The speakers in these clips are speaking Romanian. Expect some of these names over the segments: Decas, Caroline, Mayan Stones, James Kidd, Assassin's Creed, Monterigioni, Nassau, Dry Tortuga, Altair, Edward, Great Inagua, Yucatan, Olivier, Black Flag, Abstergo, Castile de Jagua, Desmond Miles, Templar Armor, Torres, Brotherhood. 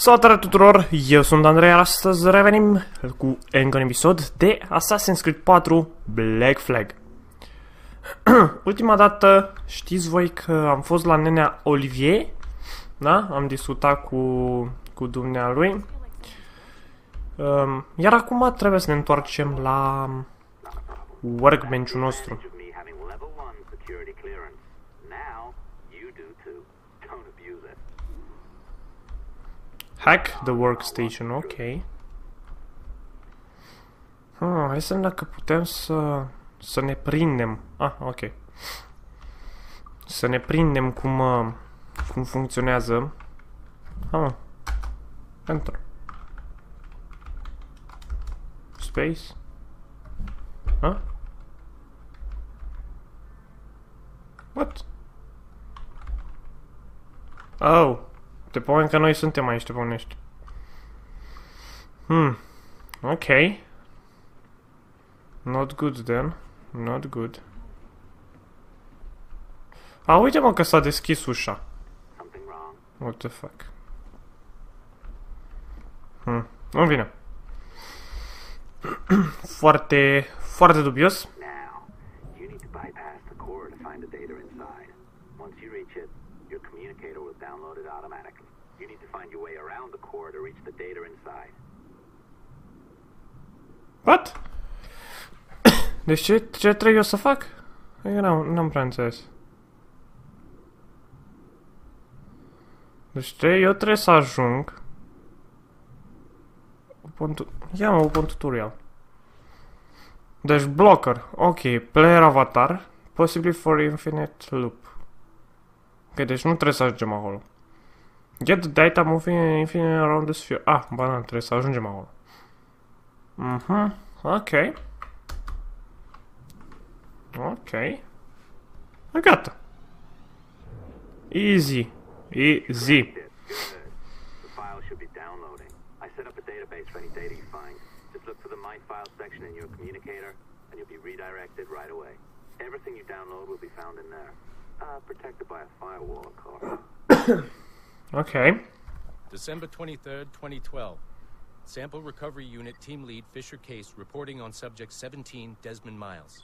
Salutare tuturor, eu sunt Andrei, astăzi revenim cu încă un episod de Assassin's Creed 4 Black Flag. Ultima dată știți voi că am fost la nenea Olivier, da? Am discutat cu dumnealui. Iar acum trebuie să ne întoarcem la workbench-ul nostru. Hack the workstation, ok. Hai să vedem dacă putem să ne prindem. Ah, ok. Să ne prindem cum funcționează. Enter. Space. What? Oh. Te pare că noi suntem aici, te pornești. Ok. Not good then. Not good. Uite mă că s-a deschis ușa. What the fuck. Nu-mi vine. Foarte, foarte dubios. What? Deci ce trebuie eu să fac? Eu n-am prea înțeles. Deci eu trebuie să ajung. Ia mă, open tutorial. Deci blocker. Ok, player avatar. Possibly for infinite loop. Ok, deci nu trebuie să ajungem acolo. Get the data moving infinite around the sphere. Ba trebuie să ajungem acolo. Ok. Ok. Gata. Easy. Easy. Okay. December 23rd, 2012. Sample Recovery Unit Team Lead Fisher Case reporting on Subject 17, Desmond Miles.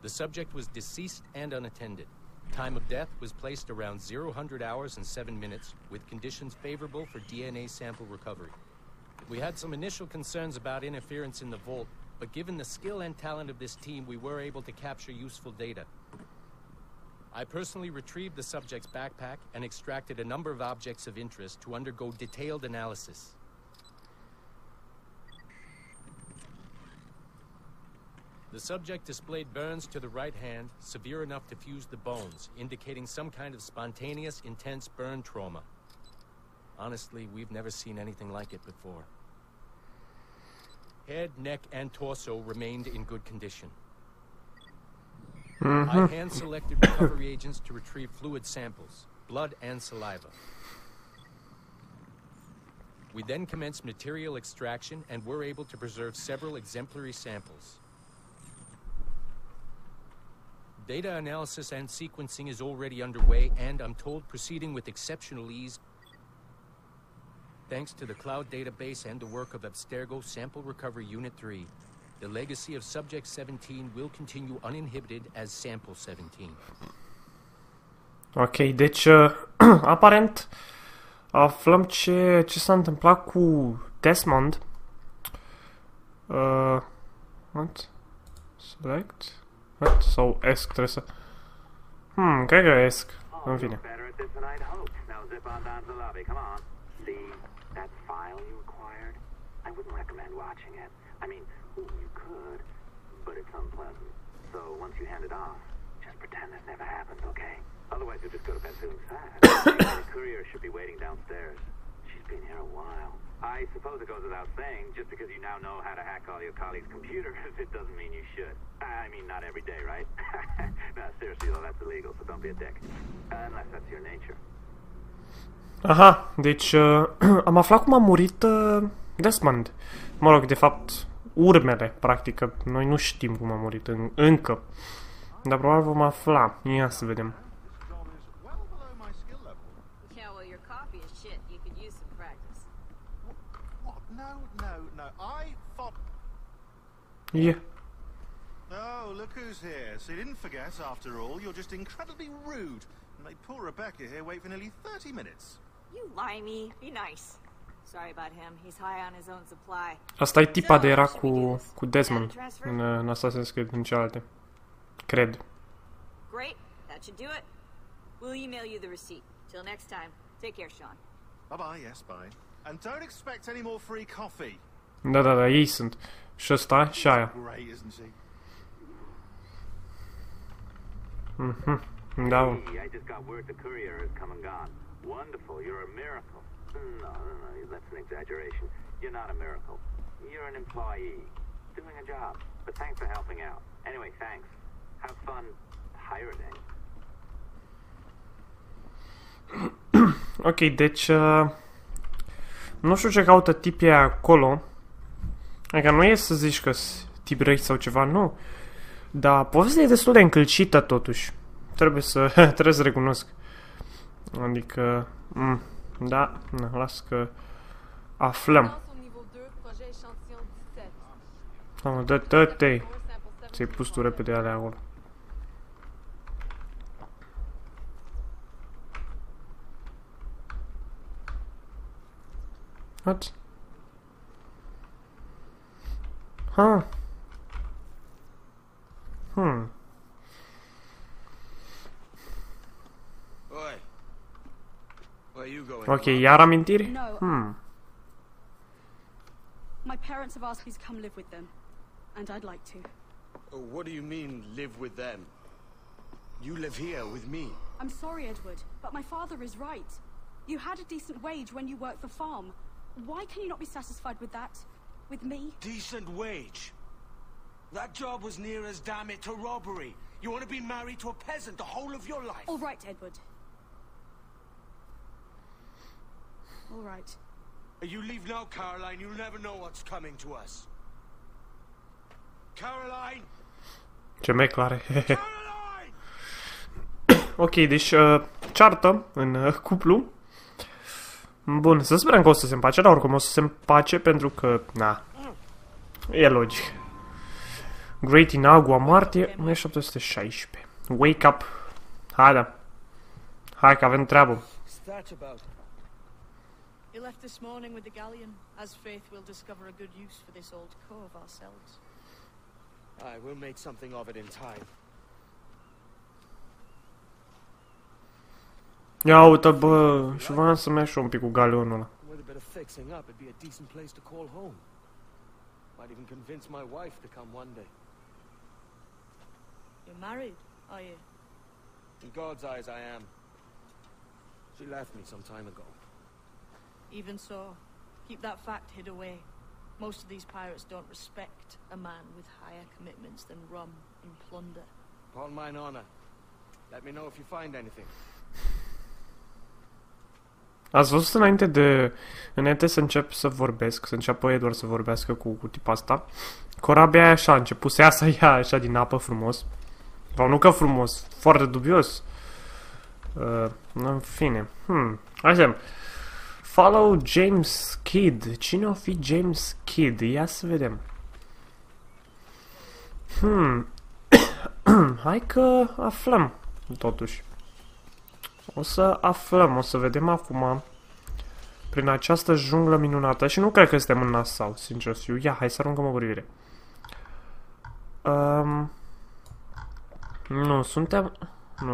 The subject was deceased and unattended. Time of death was placed around 00 hours and 7 minutes, with conditions favorable for DNA sample recovery. We had some initial concerns about interference in the vault, but given the skill and talent of this team, we were able to capture useful data. I personally retrieved the subject's backpack and extracted a number of objects of interest to undergo detailed analysis. The subject displayed burns to the right hand, severe enough to fuse the bones, indicating some kind of spontaneous, intense burn trauma. Honestly, we've never seen anything like it before. Head, neck, and torso remained in good condition. I hand-selected recovery agents to retrieve fluid samples, blood and saliva. We then commenced material extraction and were able to preserve several exemplary samples. Data analysis and sequencing is already underway and, I'm told, proceeding with exceptional ease thanks to the cloud database and the work of Abstergo Sample Recovery Unit 3. The legacy of Subject 17 will continue uninhibited as Sample 17. Ok, deci aparent aflăm ce s-a întâmplat cu Desmond. What? Select? What? Sau ESC trebuie să... cred că ESC. În fine. Aha, deci am aflat cum a murit Desmond. Mă rog, de fapt, urmele, practic, că noi nu știm cum a murit încă. Dar probabil vom afla. Ia să vedem. tell well your copy is shit. You could use some practice. What? No. I thought... Yeah. Oh, look who's here. So you didn't forget, after all. You're just incredibly rude. And made poor Rebecca here wait for nearly 30 minutes. You limey. Be nice. Sorry about him. He's high on his own supply. Asta e tipa de era cu Desmond în Assassin's Creed, în cealaltă. Cred. Great. That should do it. We'll email you the receipt. Till next time. Take care, Sean. Bye-bye. Yes, bye. And don't expect any more free coffee. Da, ei sunt. Și ăsta și aia. Mhm. Da. I just got word the courier has come and gone. Wonderful. You're a miracle. No, that's an exaggeration. You're not a miracle. You're an employee doing a job. But thanks for helping out. Anyway, thanks. Have fun pirating. Ok, deci nu știu ce caută tipii acolo. Adică nu e să zici că tip rei sau ceva, nu. Dar povestea e destul de încălcită totuși. Trebuie să recunosc. Adică, da, las că aflăm. Am dă-te. Ți-ai pus tu repede alea acolo. What? Huh. Okay, iar amintiri? My parents have asked me to come live with them, and I'd like to. Oh, what do you mean, live with them? You live here with me. I'm sorry, Edward, but my father is right. You had a decent wage when you worked the farm. Why can you not be satisfied with that? With me? Decent wage? That job was near as damn it to robbery. You want to be married to a peasant the whole of your life? All right, Edward. All right. You leave now, Caroline. You'll never know what's coming to us. Caroline! Ce mai clare. Ok, deci ceartă în cuplu. Bun, să sperăm că o să se împace, dar oricum o să se împace pentru că, na, e logic. Great Inagua, martie 1716. Wake up! Hai, da. Hai că avem treabă. Ia uite, bă, și vreau să merg și un pic cu galeonul ăla. Even so, keep that fact hid away. Most of these pirates don't respect a man with higher commitments than rum and plunder. Upon mine honor, let me know if you find anything. Ați văzut înainte să încep să vorbesc, să înceapă Edward să vorbească cu tipul asta. Corabia aia așa a început să iasă ea așa din apă frumos. Sau nu că frumos, foarte dubios. În fine. Hai să vedem. Follow James Kidd. Cine o fi James Kidd? Ia să vedem. Hai că aflăm, totuși. O să aflăm, o să vedem acum prin această junglă minunată. Și nu cred că suntem în Nassau, sincer fiu. Ia, hai să aruncăm o privire. Nu,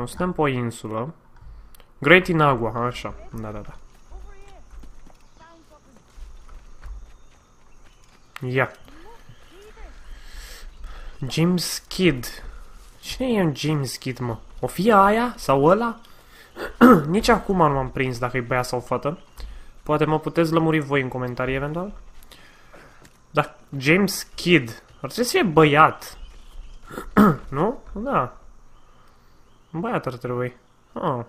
suntem pe o insulă. Great Inagua, așa. Da. Ia. James Kidd. Cine e un James Kidd, mă? O fi aia? Sau ăla? Nici acum nu m-am prins dacă e băiat sau fată. Poate mă puteți lămuri voi în comentarii eventual. Da, James Kidd. Ar trebui să fie băiat. Nu? Da. Băiat ar trebui. Oh.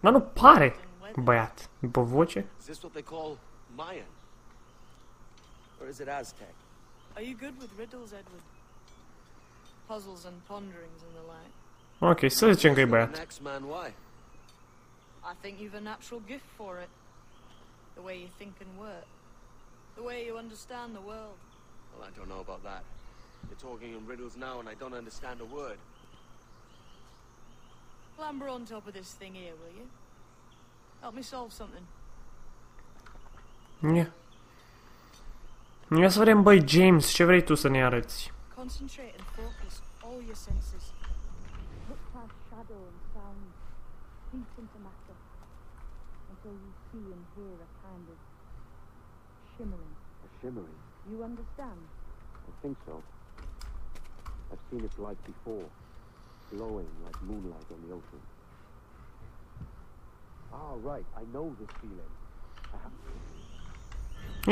Dar nu pare băiat. După voce. Mayan? Or is it Aztec? Are you good with riddles, Edward? Puzzles and ponderings and the like. Okay, so it's a good bet. I think you've a natural gift for it. The way you think and work. The way you understand the world. Well, I don't know about that. You're talking in riddles now and I don't understand a word. Clamber on top of this thing here, will you? Help me solve something. Yeah. Ia să vedem, băi, James, ce vrei tu să ne arăți? Concentrate and focus all your senses. Look past shadow and sound, deep into matter, until you see and hear a kind of shimmering. A shimmering? You understand? I think so. I've seen its light before, glowing like moonlight on the ocean. Ah, right, I know this feeling. I have to.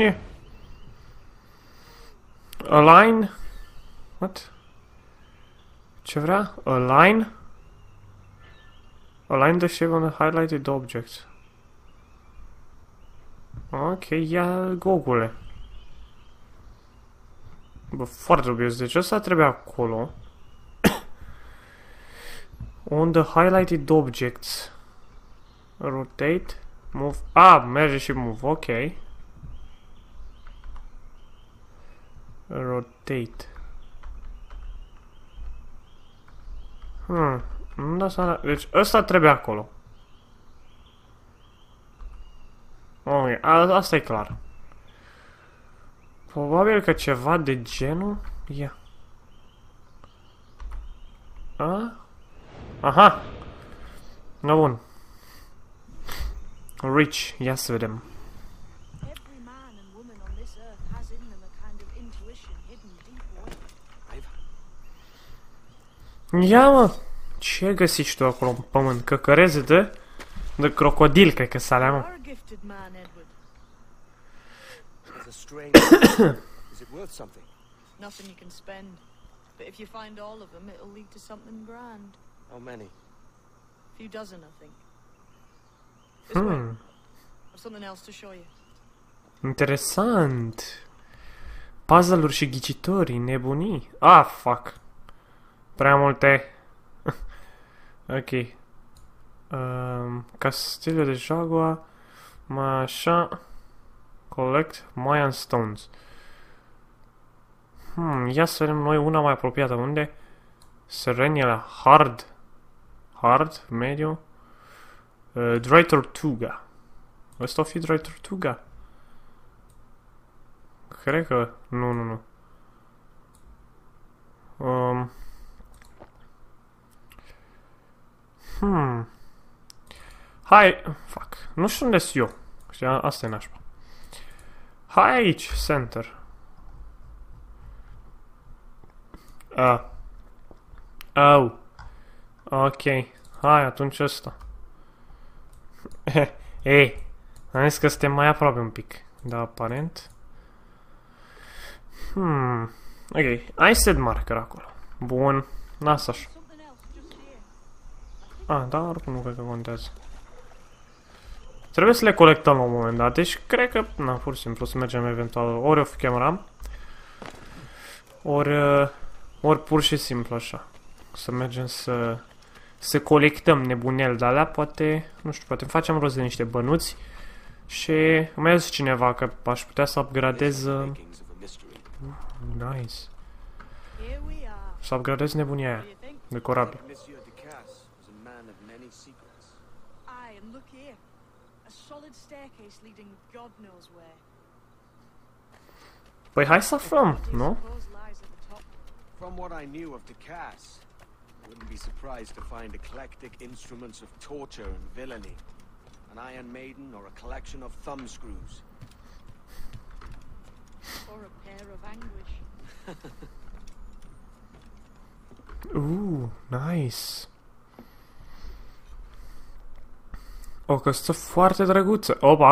Yeah. Align? What? Ce vrea? Align? Align the shape on the highlighted object. Ok, ia gogule. Bă, foarte dubios. Deci ăsta trebuie acolo. On the highlighted objects. Rotate. Move. Ah, merge și move. Ok. Rotate. Nu da seama. Deci ăsta trebuie acolo. Ok, asta e clar. Probabil că ceva de genul. Ia. Aha. No, bun. Rich, ia să vedem. Ia, mă! Ce găsiști tu acolo în pământ? Căcăreze de crocodil, cred că s-alea, mă. Interesant! Puzzle-uri și ghicitorii, nebunii. Ah, fuck! Prea multe. Ok. Castile de Jagua. Așa. Collect Mayan Stones. Ia să vedem noi una mai apropiată. Unde? Sereniele. Hard. Hard. Mediu. Dry Tortuga. Ăsta o fi Dry Tortuga? Cred că... Nu. Hai, fuck. Nu știu unde sunt eu. Și asta e nașpa. Hai aici, center. Oh. Ok. Hai, atunci ăsta. Ei. Am zis că suntem mai aproape un pic. Da, aparent. Ok. Ai set marker acolo. Bun. Lasă așa. Ah, da, oricum nu cred că contează. Trebuie să le colectăm la un moment dat, deci cred că, na, pur și simplu, să mergem eventual, ori off camera, ori pur și simplu așa. Să mergem să colectăm nebunel de alea, poate, nu știu, poate facem rost de niște bănuți și mai a zis cineva că aș putea să upgradez... nice. Să upgradez nebunia aia de corabie. Păi hai să aflăm, nu? From what I knew of Decas, I wouldn't be surprised to find eclectic instruments of torture and villainy, an iron maiden or a collection of thumbscrews. Or a pair of anguish. Ooh, nice. O căsuță foarte drăguță. Opa!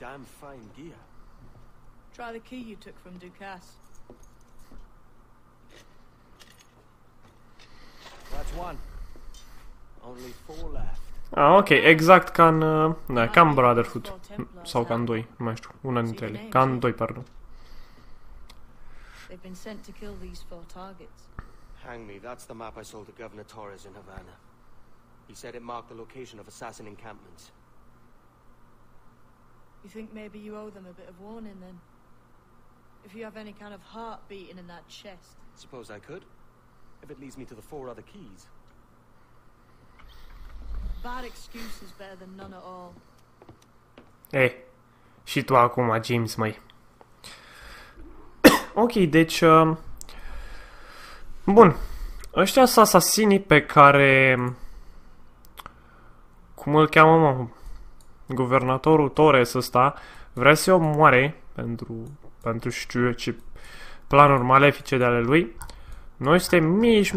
Ah, ok, exact ca în... Da, ca în Brotherhood. Sau ca în 2, nu mai știu. Una dintre ele. Ca în 2, pardon. Hang me, that's the map I sold to Governor Torres in Havana. He said it marked the location of assassin encampments. You think maybe you owe them a bit of warning, then? If you have any kind of heart beating in that chest. Suppose I could. If it leads me to the 4 other keys. Bad excuse is better than none at all. Ei, și tu acum, James, măi. Ok, deci... Bun. Ăștia sunt asasinii pe care... Cum îl cheamă, mă? Guvernatorul Torres ăsta vrea să-i omoare pentru știu eu ce planuri malefice de ale lui. Noi suntem mici,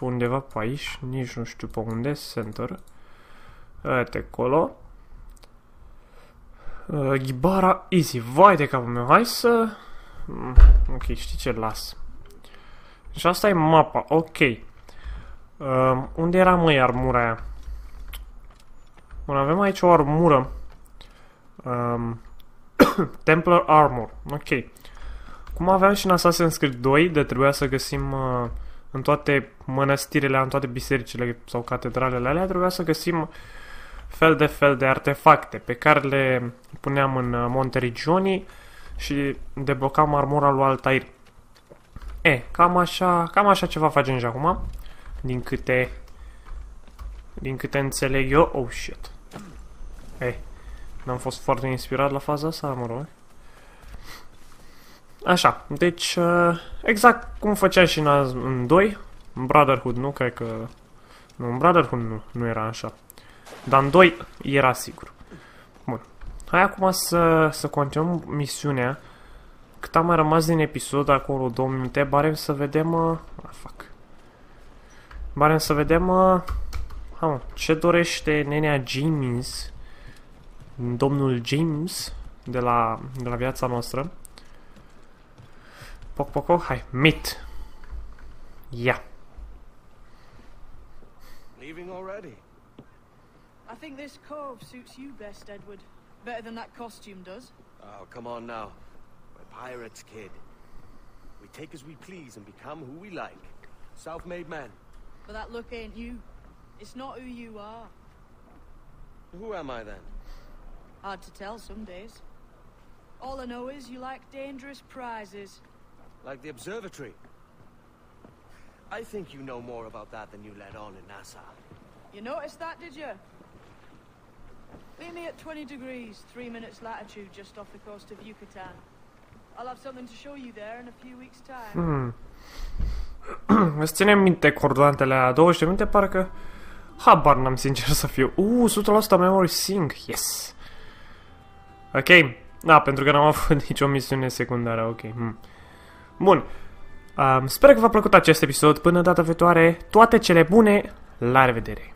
undeva pe aici, nici nu știu pe unde, center. Uite, acolo. Ghibara easy, vai de capul meu, hai să... Ok, știi ce, las. Și asta e mapa, ok. Unde era, măi, armura aia? Bun, avem aici o armură. Templar Armor, ok. Cum aveam și în Assassin's Creed 2, de trebuia să găsim în toate mănăstirile, în toate bisericile sau catedralele alea, trebuia să găsim fel de artefacte pe care le puneam în Monterigioni și deblocam armura lui Altair. E, cam așa ceva facem și acum, din câte înțeleg eu. Oh, shit. E, n-am fost foarte inspirat la faza asta, mă rog. Așa, deci exact cum făcea și în 2, în Brotherhood, nu cred că... Nu, în Brotherhood nu era așa. Dar în 2 era sigur. Bun. Hai acum să continuăm misiunea. Cât am mai rămas din episod, acolo 2 minute, barem să vedem... Barem să vedem... ce dorește nenea James, domnul James, de la viața noastră. Poc, poc, poc, hai, meet. Yeah. Leaving already? I think this cove suits you best, Edward. Better than that costume does. Oh, come on now. We're pirates, kid. We take as we please and become who we like. Self-made man. But that look ain't you. It's not who you are. Who am I then? Hard to tell some days. All I know is you like dangerous prizes. Like the observatory. I think you know more about that than you let on in Nassau. You noticed that, did you? Meet me at 20 degrees, 3 minutes latitude, just off the coast of Yucatan. I'll have something to show you there in a few weeks' time. Îți ținem minte coordonatele a 20 de minute, parcă... Habar n-am, sincer să fiu. 100% memory sync, yes! Ok, da, pentru că n-am avut nicio misiune secundară, ok. Bun, sper că v-a plăcut acest episod, până data viitoare, toate cele bune, la revedere!